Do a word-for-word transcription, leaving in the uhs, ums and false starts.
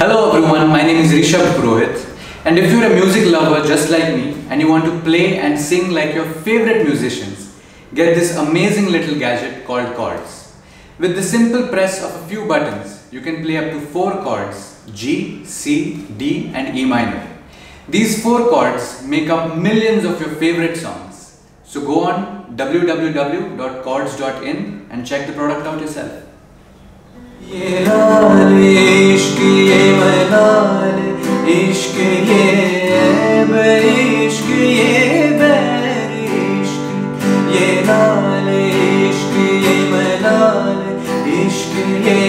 Hello everyone, my name is Rishabh Purohit, and if you're a music lover just like me and you want to play and sing like your favorite musicians, get this amazing little gadget called Chords. With the simple press of a few buttons, you can play up to four chords: G, C, D and E minor. These four chords make up millions of your favorite songs. So go on w w w dot chords dot in and check the product out yourself. ये लाले इश्क़ ये मलाले इश्क़ ये ऐब इश्क़ ये बैर इश्क़ ये लाले इश्क़ ये मलाले इश्क़ ये